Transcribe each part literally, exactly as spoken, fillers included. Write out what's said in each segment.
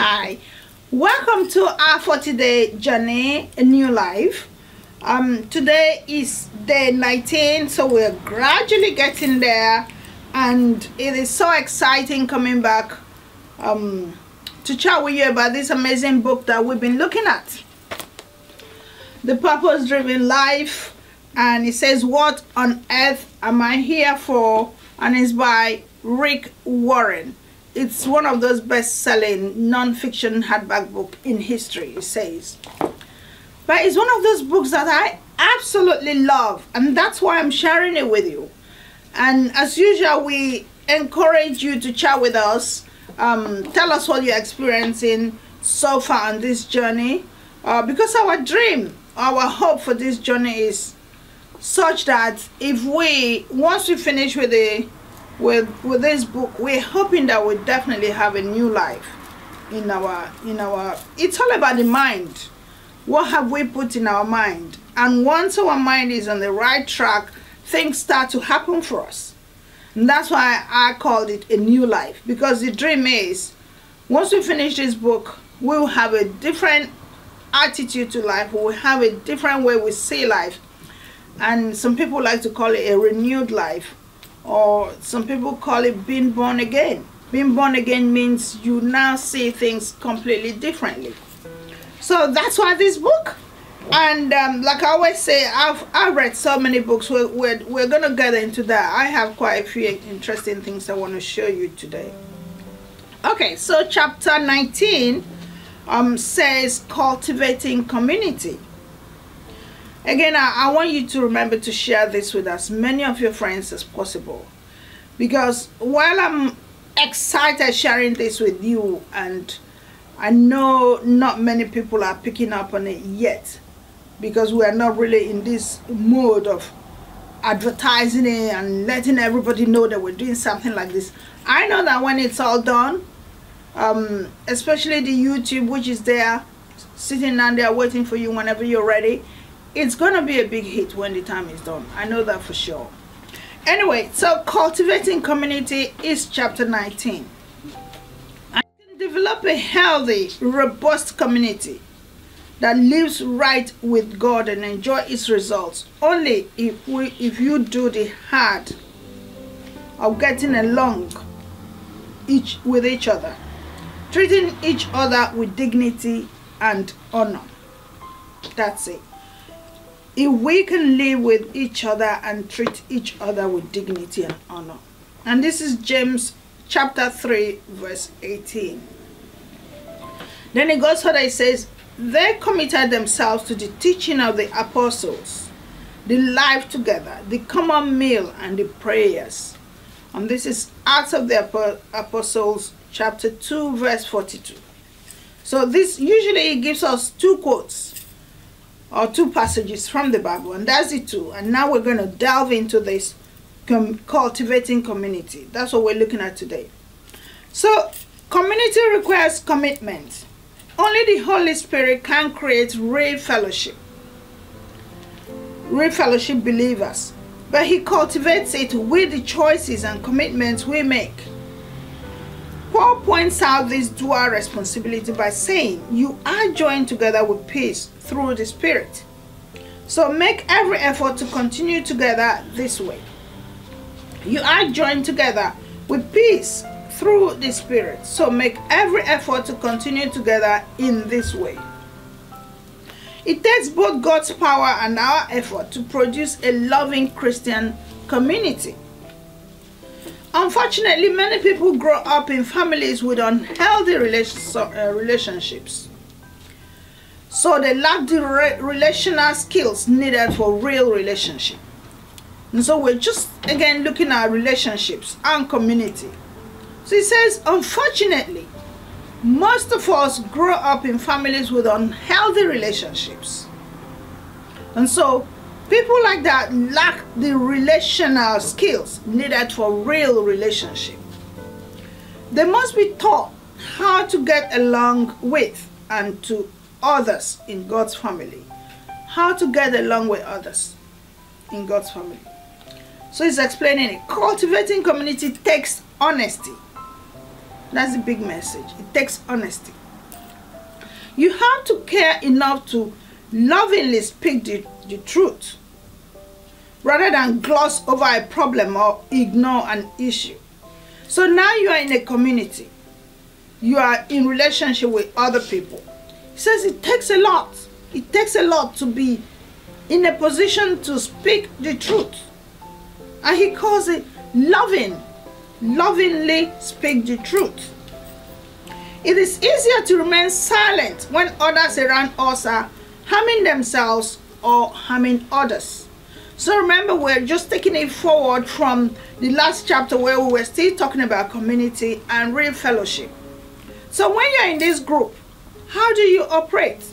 Hi, welcome to our forty day journey, a new life. Um today is day nineteen, so we're gradually getting there, and it is so exciting coming back um to chat with you about this amazing book that we've been looking at, The Purpose Driven Life. And it says, "What on earth am I here for?" and it's by Rick Warren. It's one of those best-selling non-fiction hardback book in history, it says. But it's one of those books that I absolutely love, and that's why I'm sharing it with you. And as usual, we encourage you to chat with us. Um, tell us what you're experiencing so far on this journey, uh, because our dream, our hope for this journey is such that if we, once we finish with the with with this book, we're hoping that we definitely have a new life in our in our it's all about the mind. What have we put in our mind? And once our mind is on the right track, things start to happen for us. And that's why I called it a new life, because the dream is once we finish this book, we'll have a different attitude to life. We'll have a different way we see life, and some people like to call it a renewed life. Or some people call it being born again. Being born again means you now see things completely differently. So that's why this book. And um, like I always say, I've, I've read so many books. We're, we're, we're going to get into that. I have quite a few interesting things I want to show you today. Okay, so chapter nineteen um, says cultivating community. Again, I, I want you to remember to share this with as many of your friends as possible, because while I'm excited sharing this with you, and I know not many people are picking up on it yet, because we are not really in this mode of advertising it and letting everybody know that we're doing something like this. I know that when it's all done, um, especially the YouTube, which is there, sitting down there waiting for you whenever you're ready, it's gonna be a big hit when the time is done. I know that for sure. Anyway, so cultivating community is chapter nineteen. I can develop a healthy, robust community that lives right with God and enjoy its results only if we if you do the hard of getting along each with each other, treating each other with dignity and honor. That's it. If we can live with each other and treat each other with dignity and honor. And this is James chapter three, verse eighteen. Then it goes further, it says, "They committed themselves to the teaching of the apostles, the life together, the common meal, and the prayers." And this is Acts of the Apostles chapter two, verse forty-two. So this usually gives us two quotes, or two passages from the Bible, and that's it too. And now we're going to delve into this com cultivating community. That's what we're looking at today. So community requires commitment. Only the Holy Spirit can create real fellowship, real fellowship believers, but he cultivates it with the choices and commitments we make. Paul points out this dual responsibility by saying, "You are joined together with peace through the Spirit." So make every effort to continue together this way. You are joined together with peace through the Spirit. So make every effort to continue together in this way. It takes both God's power and our effort to produce a loving Christian community. Unfortunately, many people grow up in families with unhealthy relationships, so they lack the relational skills needed for real relationship. And so we're just again looking at relationships and community. So it says, unfortunately, most of us grow up in families with unhealthy relationships, and so people like that lack the relational skills needed for real relationship. They must be taught how to get along with and to others in God's family. How to get along with others in God's family. So he's explaining it. Cultivating community takes honesty. That's the big message. It takes honesty. You have to care enough to lovingly speak the, the truth rather than gloss over a problem or ignore an issue. So now you are in a community. You are in relationship with other people. He says it takes a lot. It takes a lot to be in a position to speak the truth. And he calls it loving. Lovingly speak the truth. It is easier to remain silent when others around us are harming themselves or harming others. So remember, we're just taking it forward from the last chapter where we were still talking about community and real fellowship. So when you're in this group, how do you operate?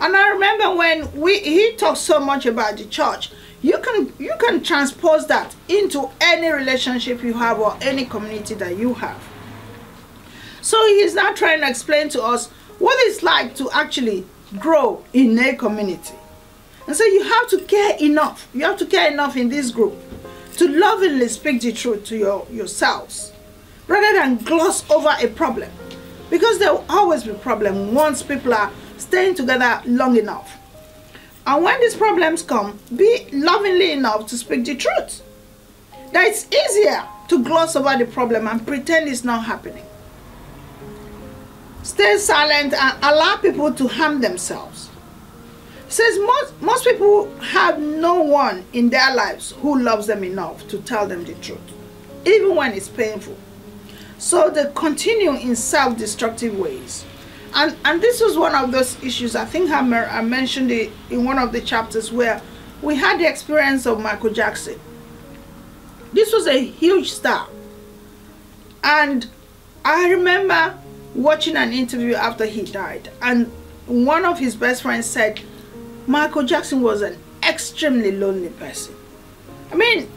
And I remember when we he talked so much about the church, you can you can transpose that into any relationship you have or any community that you have. So he's now trying to explain to us what it's like to actually grow in a community. And so you have to care enough. You have to care enough in this group to lovingly speak the truth to your, yourselves rather than gloss over a problem. Because there will always be problems once people are staying together long enough. And when these problems come, be lovingly enough to speak the truth. That it's easier to gloss over the problem and pretend it's not happening. Stay silent and allow people to harm themselves. It says most, most people have no one in their lives who loves them enough to tell them the truth, even when it's painful. So they continue in self-destructive ways. And, and this was one of those issues. I think I, I mentioned it in one of the chapters where we had the experience of Michael Jackson. This was a huge star. And I remember watching an interview after he died, and one of his best friends said Michael Jackson was an extremely lonely person. I mean,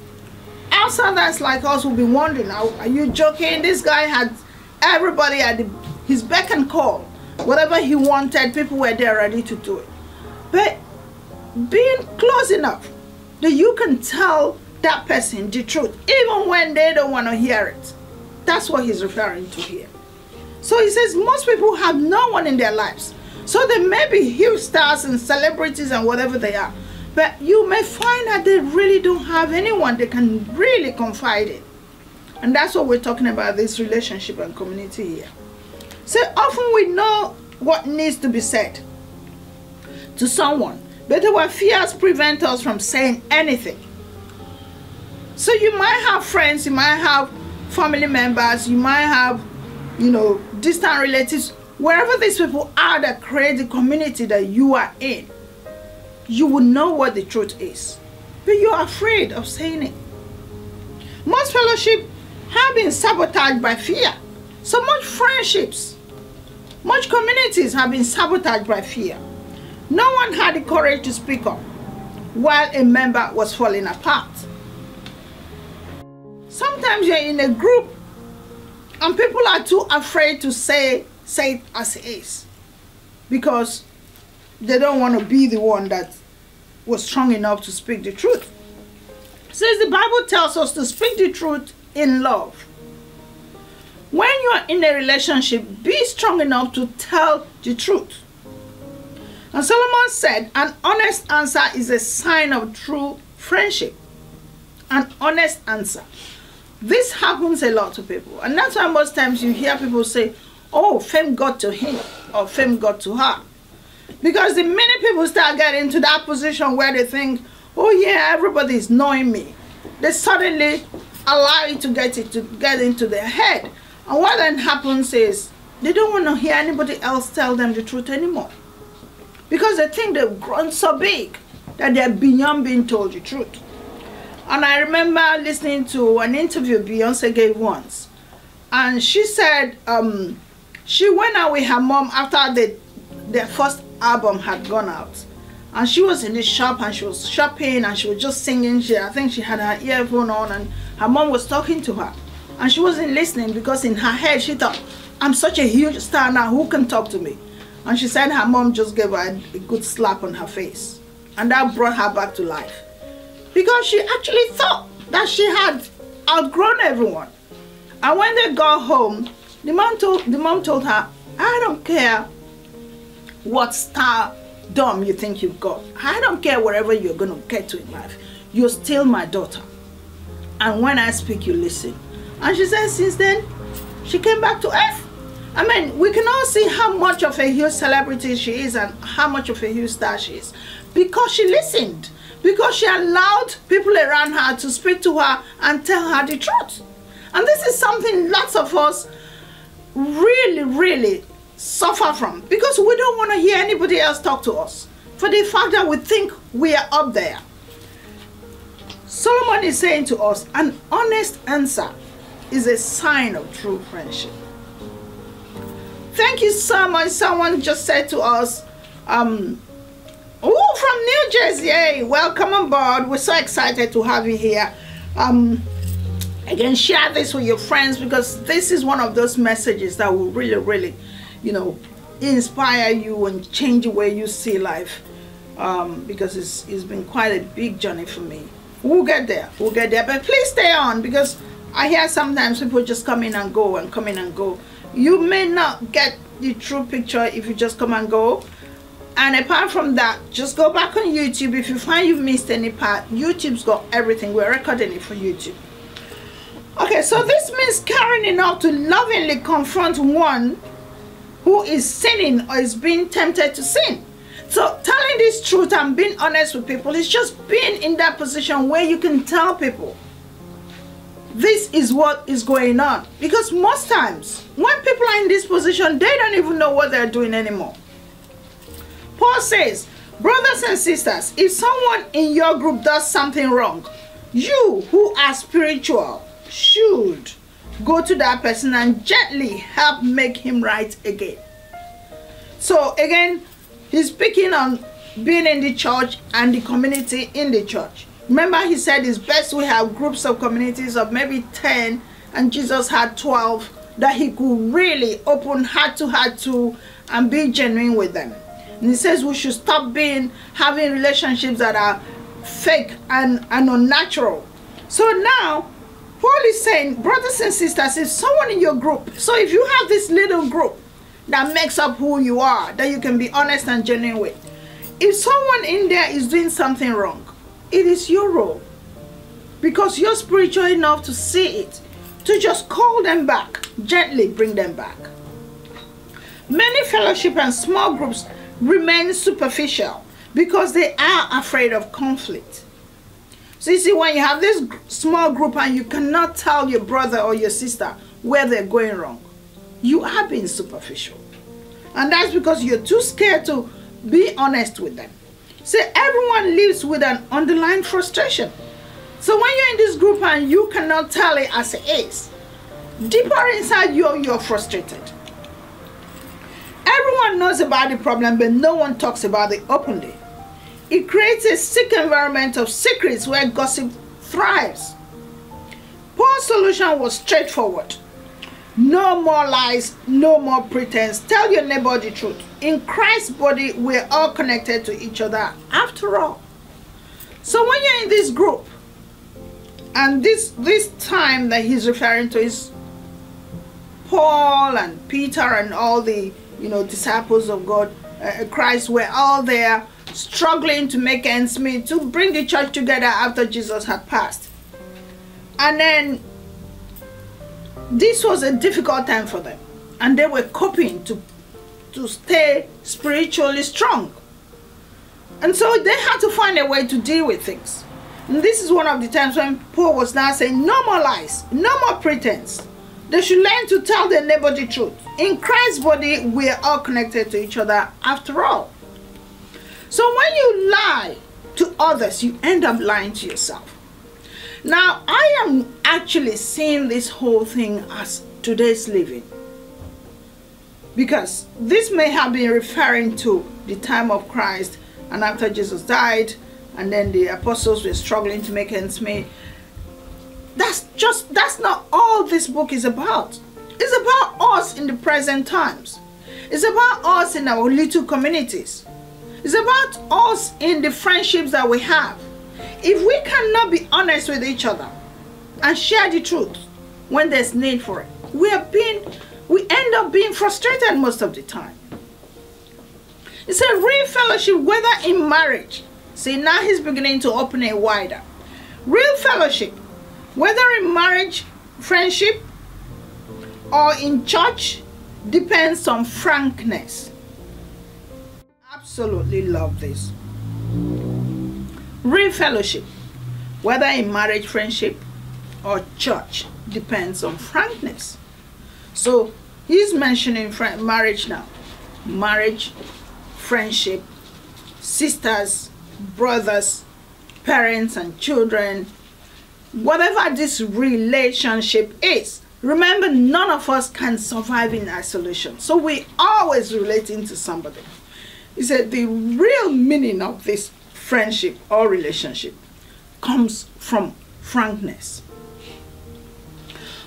outsiders like us will be wondering, are you joking? This guy had everybody at the, his beck and call. Whatever he wanted, people were there ready to do it. But being close enough that you can tell that person the truth, even when they don't want to hear it. That's what he's referring to here. So he says most people have no one in their lives. So they may be huge stars and celebrities and whatever they are. But you may find that they really don't have anyone they can really confide in. And that's what we're talking about, this relationship and community here. So often we know what needs to be said to someone, but our fears prevent us from saying anything. So you might have friends, you might have family members, you might have, you know, distant relatives. Wherever these people are that create the community that you are in, you will know what the truth is, but you are afraid of saying it. Most fellowship have been sabotaged by fear. So much friendships, much communities have been sabotaged by fear. No one had the courage to speak up while a member was falling apart. Sometimes you're in a group and people are too afraid to say, say it as it is because they don't want to be the one that was strong enough to speak the truth. Since the Bible tells us to speak the truth in love. When you are in a relationship, be strong enough to tell the truth. And Solomon said, an honest answer is a sign of true friendship. An honest answer. This happens a lot to people. And that's why most times you hear people say, oh, fame got to him or fame got to her. Because the many people start getting to that position where they think, oh yeah, everybody's knowing me. They suddenly allow it to get, it to get into their head. And what then happens is they don't want to hear anybody else tell them the truth anymore. Because they think they've grown so big that they're beyond being told the truth. And I remember listening to an interview Beyonce gave once. And she said um, she went out with her mom after they, their first album had gone out. And she was in the shop and she was shopping and she was just singing. She, I think she had her earphone on and her mom was talking to her. And she wasn't listening because in her head she thought, I'm such a huge star now, who can talk to me? And she said her mom just gave her a good slap on her face. And that brought her back to life. Because she actually thought that she had outgrown everyone. And when they got home, the mom told, the mom told her, I don't care what stardom you think you've got. I don't care wherever you're going to get to in life. You're still my daughter. And when I speak, you listen. And she said since then, she came back to earth. I mean, we can all see how much of a huge celebrity she is and how much of a huge star she is. Because she listened. Because she allowed people around her to speak to her and tell her the truth. And this is something lots of us really, really suffer from. Because we don't want to hear anybody else talk to us. For the fact that we think we are up there. Solomon is saying to us, an honest answer is a sign of true friendship. Thank you so much. Someone just said to us, um, oh, from New Jersey, hey, welcome on board. We're so excited to have you here. Um, again, share this with your friends, because this is one of those messages that will really, really, you know, inspire you and change the way you see life. Um, because it's, it's been quite a big journey for me. We'll get there. We'll get there. But please stay on, because I hear sometimes people just come in and go and come in and go. You may not get the true picture if you just come and go. And apart from that, just go back on YouTube. If you find you've missed any part, YouTube's got everything. We're recording it for YouTube. Okay, so this means caring enough to lovingly confront one who is sinning or is being tempted to sin. So telling this truth and being honest with people is just being in that position where you can tell people this is what is going on. Because most times, when people are in this position, they don't even know what they're doing anymore. Paul says, brothers and sisters, if someone in your group does something wrong, you who are spiritual should go to that person and gently help make him right again. So again, he's speaking on being in the church and the community in the church. Remember, he said it's best we have groups of communities of maybe ten, and Jesus had twelve that he could really open heart to heart to and be genuine with them. And he says we should stop being having relationships that are fake and, and unnatural. So now, Paul is saying, brothers and sisters, if someone in your group, so if you have this little group that makes up who you are, that you can be honest and genuine with, if someone in there is doing something wrong, it is your role, because you're spiritual enough to see it, to just call them back, gently bring them back. Many fellowship and small groups remain superficial because they are afraid of conflict. So you see, when you have this small group and you cannot tell your brother or your sister where they're going wrong, you are being superficial. And that's because you're too scared to be honest with them. See, everyone lives with an underlying frustration. So when you're in this group and you cannot tell it as it is, deeper inside you, you're frustrated. Everyone knows about the problem, but no one talks about it openly. It creates a sick environment of secrets where gossip thrives. Paul's solution was straightforward. No more lies, no more pretense. Tell your neighbor the truth. In Christ's body, we're all connected to each other after all. So when you're in this group, and this, this time that he's referring to is Paul and Peter and all the, you know, disciples of God, uh, Christ, were all there struggling to make ends meet, to bring the church together after Jesus had passed. And then this was a difficult time for them, and they were coping to, to stay spiritually strong. And so they had to find a way to deal with things. And this is one of the times when Paul was now saying, no more lies, no more pretense. They should learn to tell their neighbor the truth. In Christ's body, we are all connected to each other after all. So when you lie to others, you end up lying to yourself. Now, I am actually seeing this whole thing as today's living, because this may have been referring to the time of Christ and after Jesus died, and then the apostles were struggling to make ends meet. That's just, that's not all this book is about. It's about us in the present times. It's about us in our little communities. It's about us in the friendships that we have. If we cannot be honest with each other and share the truth when there's need for it, we, are being, we end up being frustrated most of the time. He said real fellowship, whether in marriage. See, now he's beginning to open it wider. Real fellowship, whether in marriage, friendship, or in church, depends on frankness. Absolutely love this. Real fellowship, whether in marriage, friendship, or church, depends on frankness. So he's mentioning marriage now. Marriage, friendship, sisters, brothers, parents and children, whatever this relationship is. Remember, none of us can survive in isolation, so we're always relating to somebody. He said the real meaning of this friendship or relationship comes from frankness.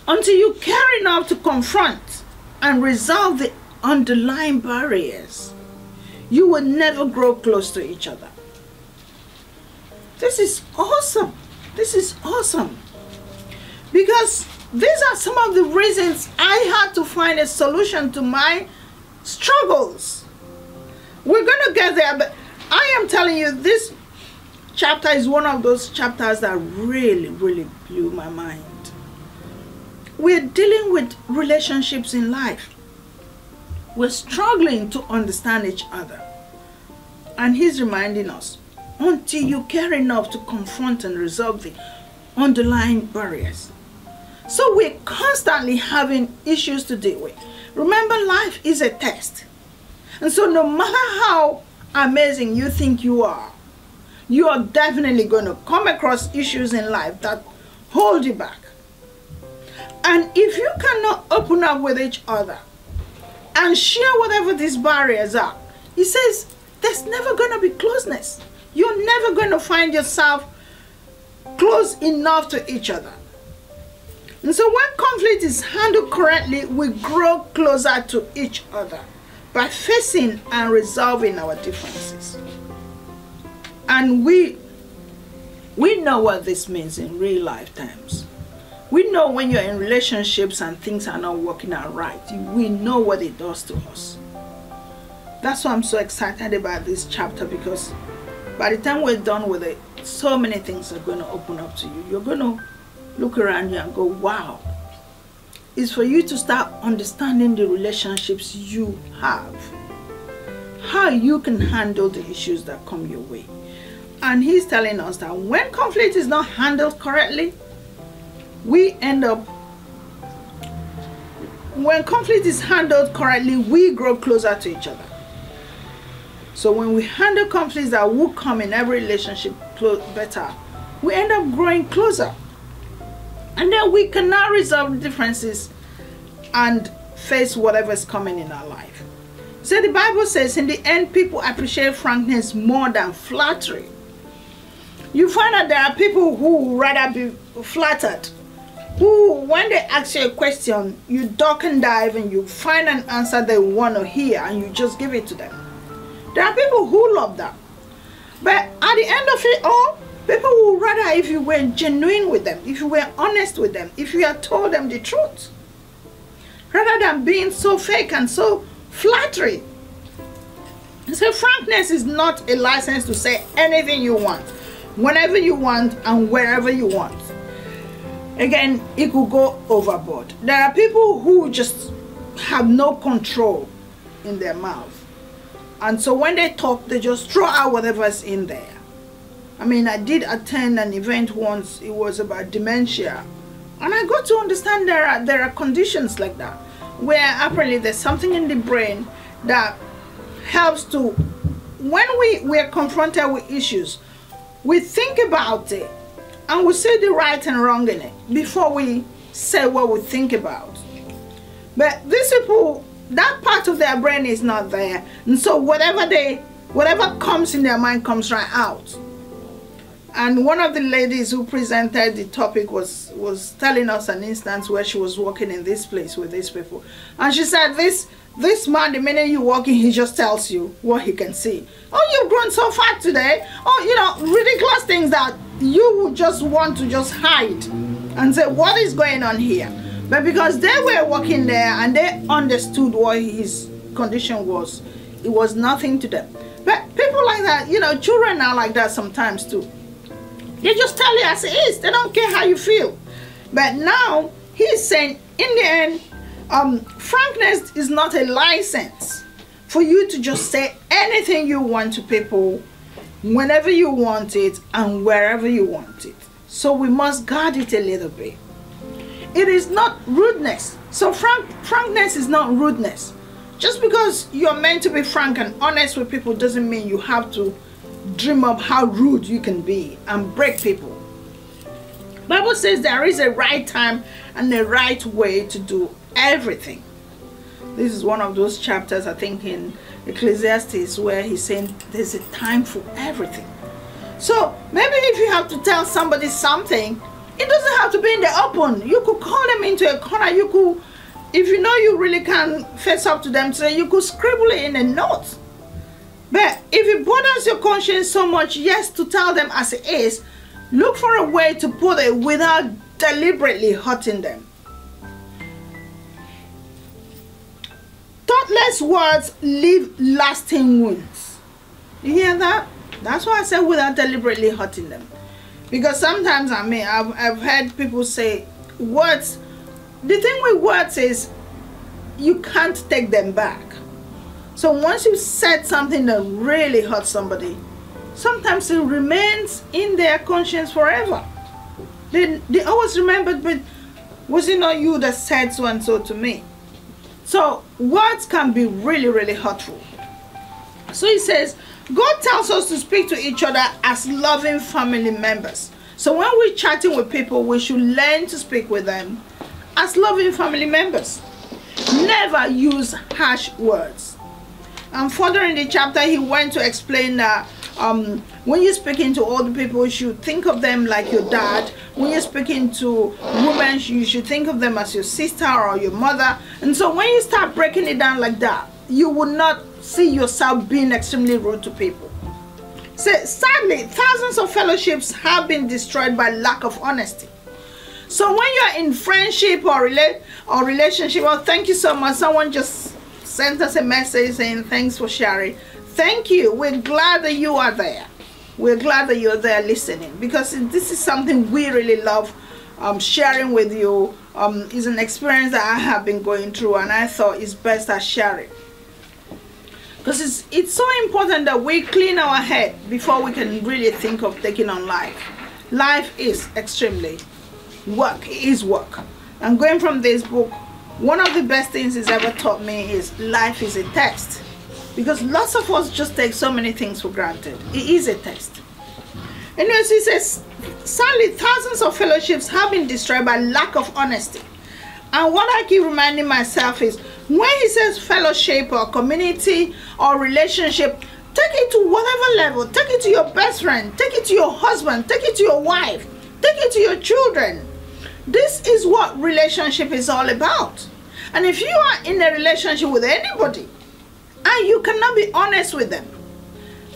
Until you care enough to confront and resolve the underlying barriers, you will never grow close to each other. This is awesome. This is awesome. Because these are some of the reasons I had to find a solution to my struggles. We're going to get there, but I am telling you, this chapter is one of those chapters that really, really blew my mind. We're dealing with relationships in life. We're struggling to understand each other. And he's reminding us, until you care enough to confront and resolve the underlying barriers. So we're constantly having issues to deal with. Remember, life is a test. And so no matter how amazing you think you are, you are definitely going to come across issues in life that hold you back. And if you cannot open up with each other and share whatever these barriers are, he says there's never going to be closeness. You're never going to find yourself close enough to each other. And so when conflict is handled correctly, we grow closer to each other by facing and resolving our differences. And we, we know what this means in real life times. We know when you're in relationships and things are not working out right. We know what it does to us. That's why I'm so excited about this chapter, because by the time we're done with it, so many things are going to open up to you. You're going to look around you and go, wow. It's for you to start understanding the relationships you have, how you can handle the issues that come your way. And he's telling us that when conflict is not handled correctly, we end up, when conflict is handled correctly, we grow closer to each other. So when we handle conflicts that will come in every relationship better, we end up growing closer. And then we can now resolve differences and face whatever is coming in our life. So the Bible says, in the end, people appreciate frankness more than flattery. You find that there are people who would rather be flattered, who, when they ask you a question, you duck and dive and you find an answer they want to hear and you just give it to them. There are people who love that. But at the end of it all, people would rather if you were genuine with them, if you were honest with them, if you had told them the truth, rather than being so fake and so flattery. So frankness is not a license to say anything you want, whenever you want and wherever you want. Again, it could go overboard. There are people who just have no control in their mouth. And so when they talk, they just throw out whatever's in there. I mean, I did attend an event once. It was about dementia. And I got to understand there are, there are conditions like that, where apparently there's something in the brain that helps to, when we, we are confronted with issues, we think about it and we see the right and wrong in it before we say what we think about. But these people, that part of their brain is not there, and so whatever they, whatever comes in their mind comes right out. And one of the ladies who presented the topic was was telling us an instance where she was working in this place with these people, and she said, this this man, the minute you walk in, he just tells you what he can see. Oh, you've grown so fat today. Oh, you know, ridiculous things that you would just want to just hide and say, what is going on here? But because they were working there and they understood what his condition was, It was nothing to them. But people like that, you know, children are like that sometimes too. They just tell you as it is. They don't care how you feel. But now he's saying, in the end, um, frankness is not a license for you to just say anything you want to people, whenever you want it and wherever you want it. So we must guard it a little bit. It is not rudeness. So frank, frankness is not rudeness. Just because you're meant to be frank and honest with people doesn't mean you have to dream up how rude you can be and break people. Bible says there is a right time and a right way to do everything. This is one of those chapters, I think, in Ecclesiastes where he's saying there's a time for everything. So maybe if you have to tell somebody something, it doesn't have to be in the open. You could call them into a corner. You could, if you know you really can't face up to them, so you could scribble it in a note. But if it bothers your conscience so much, yes, to tell them as it is, look for a way to put it without deliberately hurting them. Thoughtless words leave lasting wounds. You hear that? That's why I said without deliberately hurting them. Because sometimes, I mean, I've, I've heard people say words. The thing with words is you can't take them back. So once you've said something that really hurts somebody, sometimes it remains in their conscience forever. They, they always remember, but was it not you that said so and so to me? So words can be really, really hurtful. So he says, God tells us to speak to each other as loving family members. So when we're chatting with people, we should learn to speak with them as loving family members. Never use harsh words. And further in the chapter, he went to explain that um, when you're speaking to older people, you should think of them like your dad. When you're speaking to women, you should think of them as your sister or your mother. And so when you start breaking it down like that, you will not see yourself being extremely rude to people. So, sadly, thousands of fellowships have been destroyed by lack of honesty. So when you're in friendship or, rela or relationship, oh, thank you so much, someone just sent us a message saying thanks for sharing. Thank you. We're glad that you are there. We're glad that you're there listening, because this is something we really love um, sharing with you. Um, it's an experience that I have been going through, and I thought it's best I share it. Because it's, it's so important that we clean our head before we can really think of taking on life. Life is extremely work. It is work. And going from this book, one of the best things it's ever taught me is life is a test. Because lots of us just take so many things for granted. It is a test. Anyways, he says, sadly, thousands of fellowships have been destroyed by lack of honesty. And what I keep reminding myself is, when he says fellowship or community or relationship, take it to whatever level. Take it to your best friend. Take it to your husband. Take it to your wife. Take it to your children. This is what relationship is all about. And if you are in a relationship with anybody and you cannot be honest with them,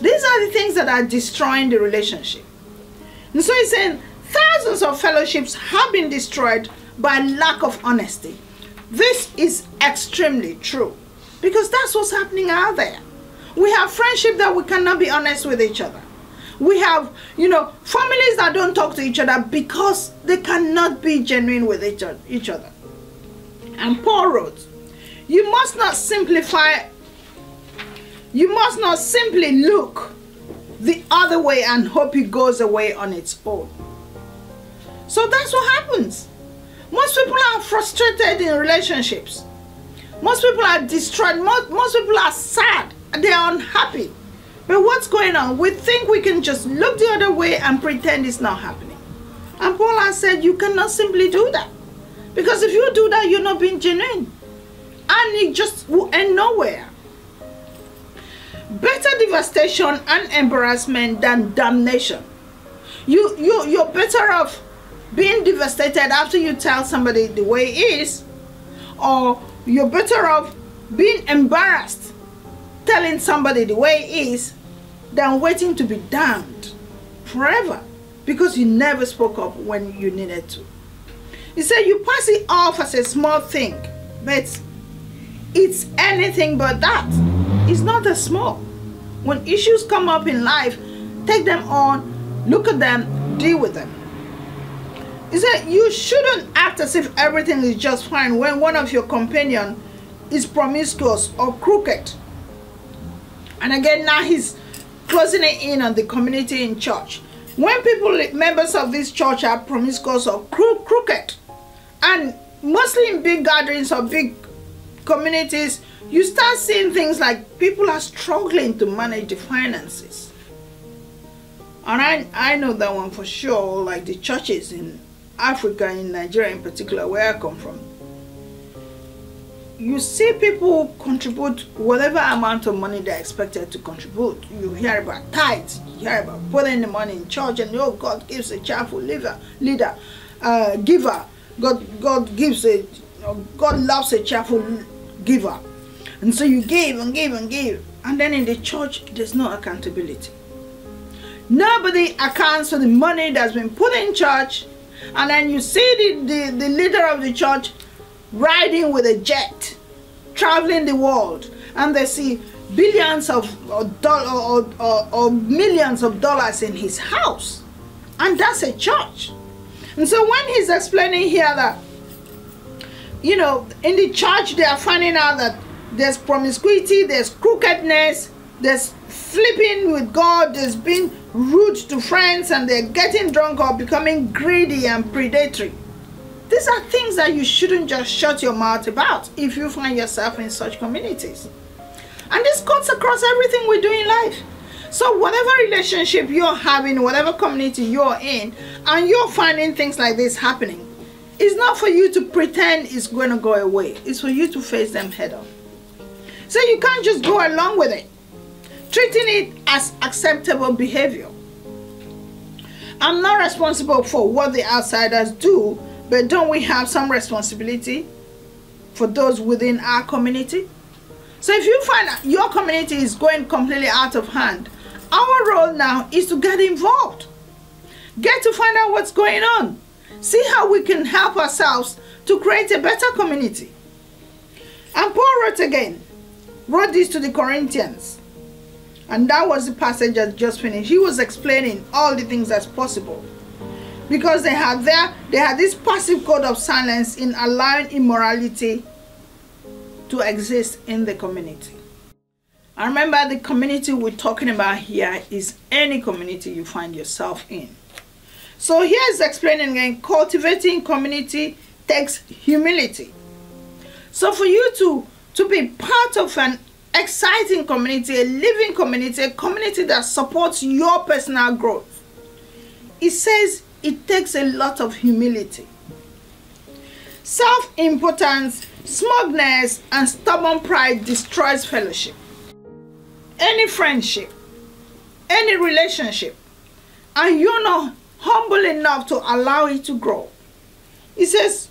these are the things that are destroying the relationship. And so he's saying thousands of fellowships have been destroyed by lack of honesty. This is extremely true, because that's what's happening out there. We have friendship that we cannot be honest with each other. We have, you know, families that don't talk to each other because they cannot be genuine with each other. And Paul wrote, you must not simplify, you must not simply look the other way and hope it goes away on its own. So that's what happens. Most people are frustrated in relationships. Most people are distraught. Most, most people are sad. They are unhappy. But what's going on? We think we can just look the other way and pretend it's not happening. And Paul has said you cannot simply do that. Because if you do that, you're not being genuine. And it just will end nowhere. Better devastation and embarrassment than damnation. You, you, you're better off being devastated after you tell somebody the way it is, or you're better off being embarrassed telling somebody the way it is than waiting to be damned forever because you never spoke up when you needed to. He said you pass it off as a small thing, but it's anything but that. It's not that small. When issues come up in life, take them on, look at them, deal with them. He said, you shouldn't act as if everything is just fine when one of your companions is promiscuous or crooked. And again, now he's closing it in on the community in church. When people, members of this church, are promiscuous or crooked, and mostly in big gatherings or big communities, you start seeing things like people are struggling to manage the finances. And I, I know that one for sure, like the churches in Africa, in Nigeria in particular, where I come from. You see people contribute whatever amount of money they're expected to contribute. You hear about tithes, you hear about putting the money in church, and oh, God gives a cheerful leader, leader uh, giver. God, God gives a, God loves a cheerful giver. And so you give and give and give. And then in the church, there's no accountability. Nobody accounts for the money that's been put in church. And then you see the, the, the leader of the church riding with a jet, traveling the world, and they see billions of or, dollar, or, or, or millions of dollars in his house. And that's a church. And so when he's explaining here that, you know, in the church they are finding out that there's promiscuity, there's crookedness, there's flipping with God, there's being rude to friends, and they're getting drunk or becoming greedy and predatory. These are things that you shouldn't just shut your mouth about if you find yourself in such communities. And this cuts across everything we do in life. So whatever relationship you're having, whatever community you're in, and you're finding things like this happening, it's not for you to pretend it's going to go away. It's for you to face them head on. So you can't just go along with it, treating it as acceptable behavior. I'm not responsible for what the outsiders do, but don't we have some responsibility for those within our community? So if you find that your community is going completely out of hand, our role now is to get involved. Get to find out what's going on. See how we can help ourselves to create a better community. And Paul wrote again, wrote this to the Corinthians. And that was the passage that just finished. He was explaining all the things that's possible. Because they had their, they had this passive code of silence in allowing immorality to exist in the community. And remember, the community we're talking about here is any community you find yourself in. So here's explaining again, cultivating community takes humility. So for you to, to be part of an exciting community, a living community, a community that supports your personal growth, it says it takes a lot of humility. Self-importance, smugness, and stubborn pride destroys fellowship. Any friendship, any relationship, and you're not humble enough to allow it to grow. It says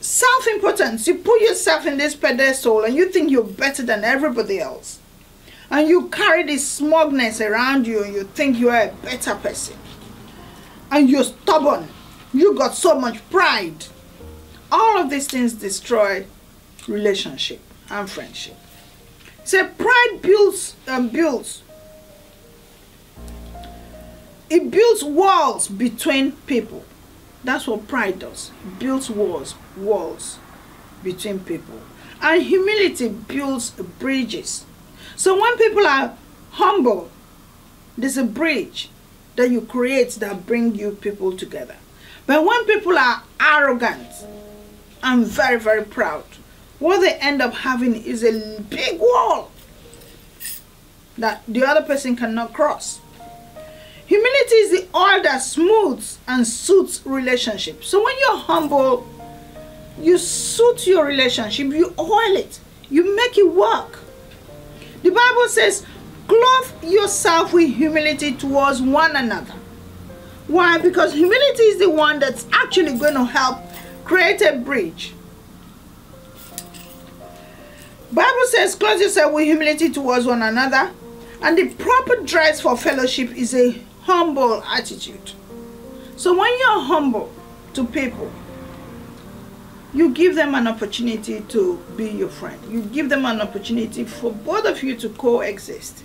self-importance. You put yourself in this pedestal and you think you're better than everybody else. And you carry this smugness around you and you think you're a better person. And you're stubborn, you got so much pride. All of these things destroy relationship and friendship. So pride builds and um, builds. It builds walls between people. That's what pride does. It builds walls, walls between people. And humility builds bridges. So when people are humble, there's a bridge that you create that bring you people together. But when people are arrogant and very very proud, what they end up having is a big wall that the other person cannot cross. Humility is the oil that smooths and suits relationships. So when you're humble, you suit your relationship, you oil it, you make it work. The Bible says, clothe yourself with humility towards one another. Why? Because humility is the one that's actually going to help create a bridge. Bible says, clothe yourself with humility towards one another. And the proper dress for fellowship is a humble attitude. So when you're humble to people, you give them an opportunity to be your friend. You give them an opportunity for both of you to coexist.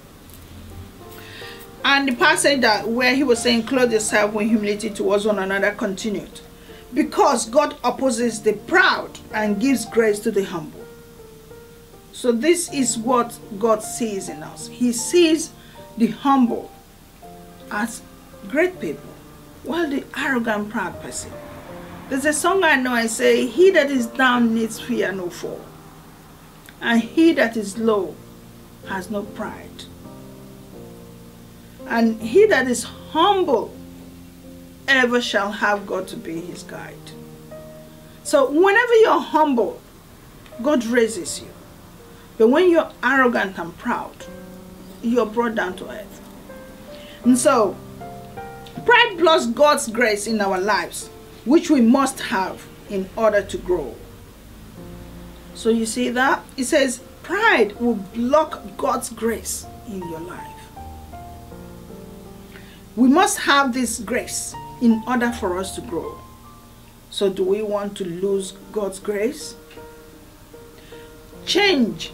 And the passage that where he was saying, clothe yourself with humility towards one another, continued. Because God opposes the proud and gives grace to the humble. So this is what God sees in us. He sees the humble as great people, while the arrogant, proud person. There's a song I know, I say, he that is down needs fear no fall, and he that is low has no pride. And he that is humble ever shall have God to be his guide. So whenever you're humble, God raises you. But when you're arrogant and proud, you're brought down to earth. And so pride blocks God's grace in our lives, which we must have in order to grow. So you see that? It says pride will block God's grace in your life. We must have this grace in order for us to grow. So do we want to lose God's grace? Change,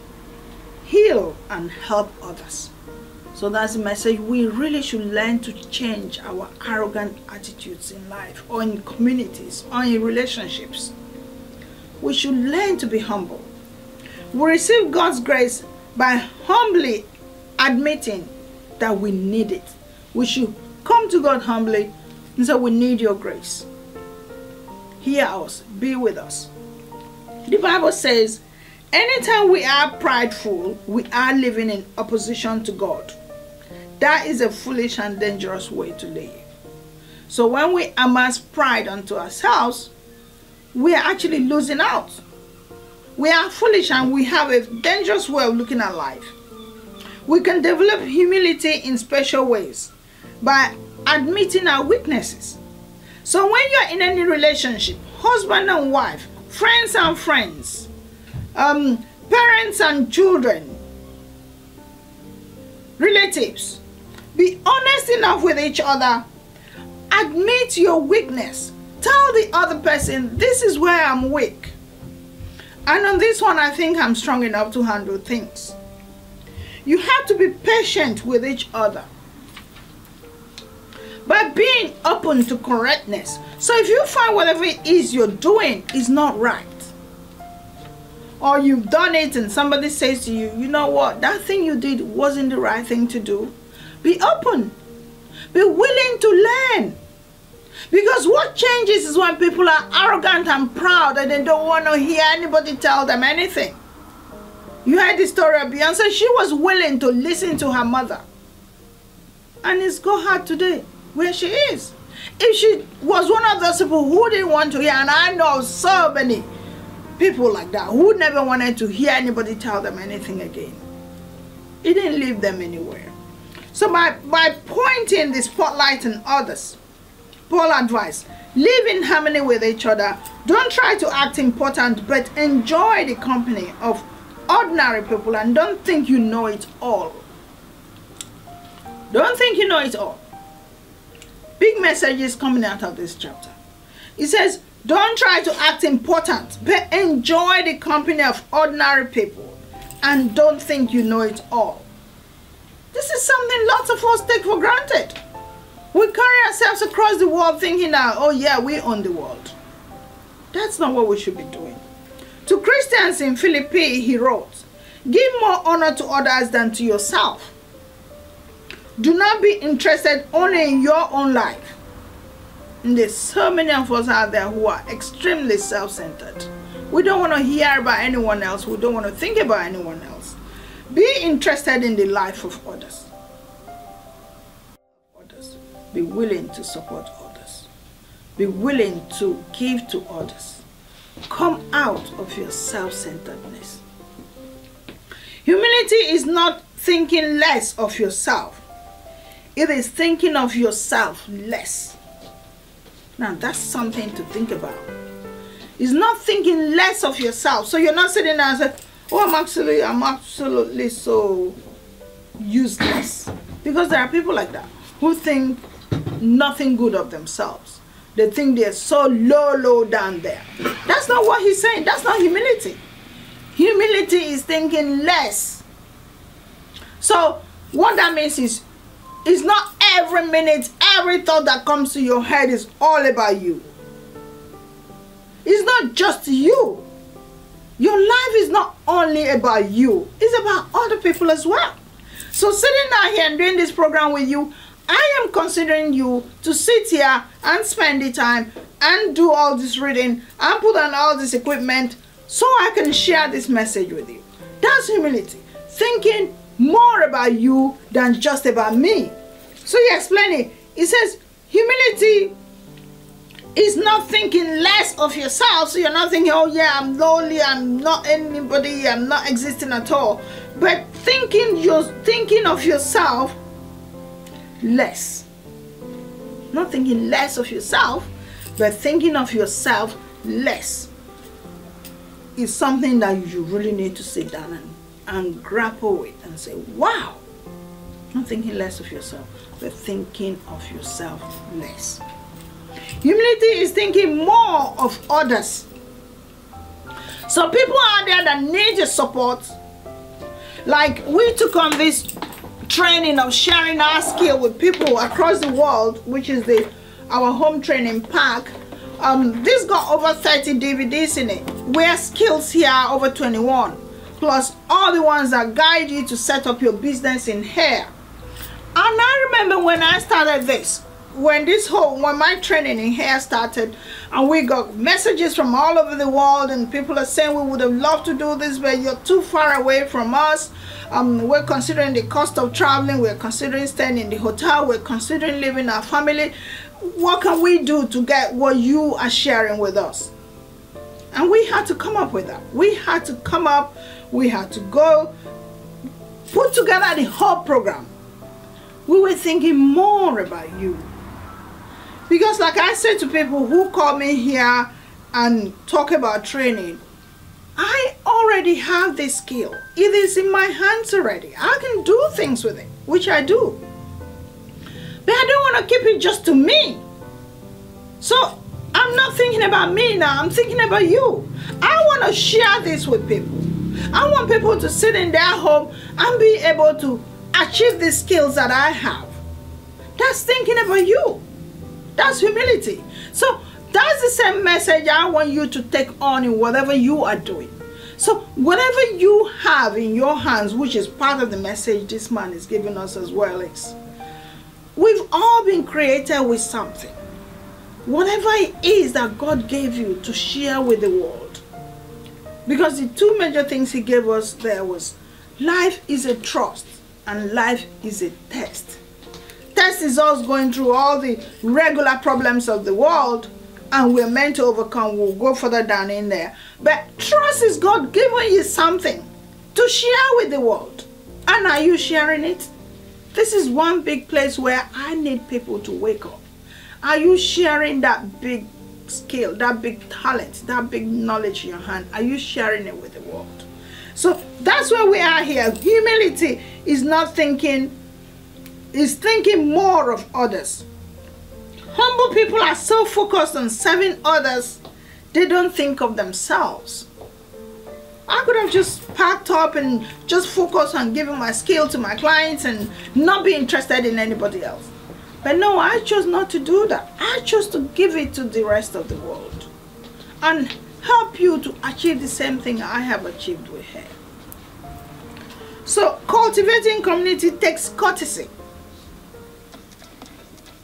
heal, and help others. So that's the message. We really should learn to change our arrogant attitudes in life, or in communities, or in relationships. We should learn to be humble. We receive God's grace by humbly admitting that we need it. We should come to God humbly and say, we need your grace. Hear us, be with us. The Bible says, anytime we are prideful, we are living in opposition to God. That is a foolish and dangerous way to live. So when we amass pride unto ourselves, we are actually losing out. We are foolish and we have a dangerous way of looking at life. We can develop humility in special ways by admitting our weaknesses. So when you're in any relationship, husband and wife, friends and friends, um, parents and children, relatives, be honest enough with each other. Admit your weakness. Tell the other person, this is where I'm weak. And on this one, I think I'm strong enough to handle things. You have to be patient with each other by being open to correctness. So if you find whatever it is you're doing is not right, or you've done it and somebody says to you, you know what, that thing you did wasn't the right thing to do, be open, be willing to learn. Because what changes is when people are arrogant and proud and they don't want to hear anybody tell them anything. You heard the story of Beyonce. She was willing to listen to her mother. And it's got her today, where she is. If she was one of those people who didn't want to hear, and I know so many people like that, who never wanted to hear anybody tell them anything again. It didn't lead them anywhere. So by, by pointing the spotlight on others, Paul advised, live in harmony with each other. Don't try to act important, but enjoy the company of ordinary people, and don't think you know it all. Don't think you know it all. Big message is coming out of this chapter. It says, don't try to act important, but enjoy the company of ordinary people, and don't think you know it all. This is something lots of us take for granted. We carry ourselves across the world thinking that, oh yeah, we own the world. That's not what we should be doing. To Christians in Philippi, he wrote, give more honor to others than to yourself. Do not be interested only in your own life. And there's so many of us out there who are extremely self-centered. We don't want to hear about anyone else. We don't want to think about anyone else. Be interested in the life of others. Be willing to support others. Be willing to give to others. Come out of your self-centeredness. Humility is not thinking less of yourself. It is thinking of yourself less. Now that's something to think about. It's not thinking less of yourself. So you're not sitting there and saying, oh, I'm absolutely, I'm absolutely so useless. Because there are people like that who think nothing good of themselves. They think they're so low, low down there. That's not what he's saying. That's not humility. Humility is thinking less. So what that means is, it's not every minute, every thought that comes to your head is all about you. It's not just you. Your life is not only about you. It's about other people as well. So sitting down here and doing this program with you, I am considering you to sit here and spend the time and do all this reading and put on all this equipment so I can share this message with you. That's humility. Thinking more about you than just about me. So he explained it. He says humility is not thinking less of yourself. So you're not thinking, oh yeah, I'm lonely, I'm not anybody, I'm not existing at all. But thinking you're thinking of yourself less. Not thinking less of yourself, but thinking of yourself less is something that you really need to sit down and, and grapple with and say, wow, not thinking less of yourself, but thinking of yourself less. Humility is thinking more of others. So people out there that need your support, like we took on this training of sharing our skill with people across the world, which is the our home training pack. Um, this got over thirty D V Ds in it. Where skills here are over twenty-one, plus all the ones that guide you to set up your business in hair. And I remember when I started this, when this whole when my training in hair started, and we got messages from all over the world, and people are saying we would have loved to do this, but you're too far away from us. Um we're considering the cost of traveling, we're considering staying in the hotel, we're considering leaving our family. What can we do to get what you are sharing with us? And we had to come up with that. We had to come up we had to go put together the whole program. We were thinking more about you. Because like I said to people who come in here and talk about training, I already have this skill. It is in my hands already. I can do things with it, which I do. But I don't want to keep it just to me. So I'm not thinking about me now. I'm thinking about you. I want to share this with people. I want people to sit in their home and be able to achieve the skills that I have. That's thinking about you. That's humility. So that's the same message I want you to take on in whatever you are doing. So whatever you have in your hands, which is part of the message this man is giving us as well, is we've all been created with something. Whatever it is that God gave you to share with the world. Because the two major things he gave us there was life is a trust and life is a test. Test is us going through all the regular problems of the world, and we're meant to overcome. We'll go further down in there. But trust is God giving you something to share with the world. And are you sharing it? This is one big place where I need people to wake up. Are you sharing that big skill, that big talent, that big knowledge in your hand? Are you sharing it with the world? So that's where we are here. Humility is not thinking, is thinking more of others. Humble people are so focused on serving others, they don't think of themselves. I could have just packed up and just focused on giving my skill to my clients and not be interested in anybody else. But no, I chose not to do that. I chose to give it to the rest of the world and help you to achieve the same thing I have achieved with her. So cultivating community takes courtesy.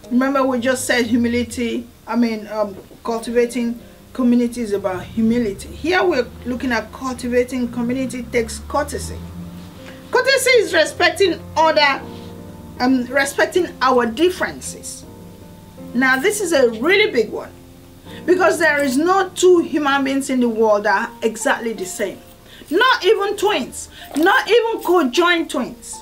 Remember we just said humility, I mean um, cultivating community is about humility. Here we're looking at cultivating community takes courtesy. Courtesy is respecting other, um, respecting our differences. Now this is a really big one because there is no two human beings in the world that are exactly the same. Not even twins, not even co-joined twins,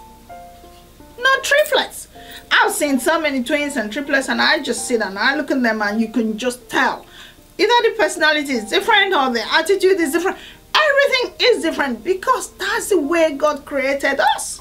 not triplets. I've seen so many twins and triplets, and I just sit and I look at them and you can just tell. Either the personality is different or the attitude is different. Everything is different because that's the way God created us.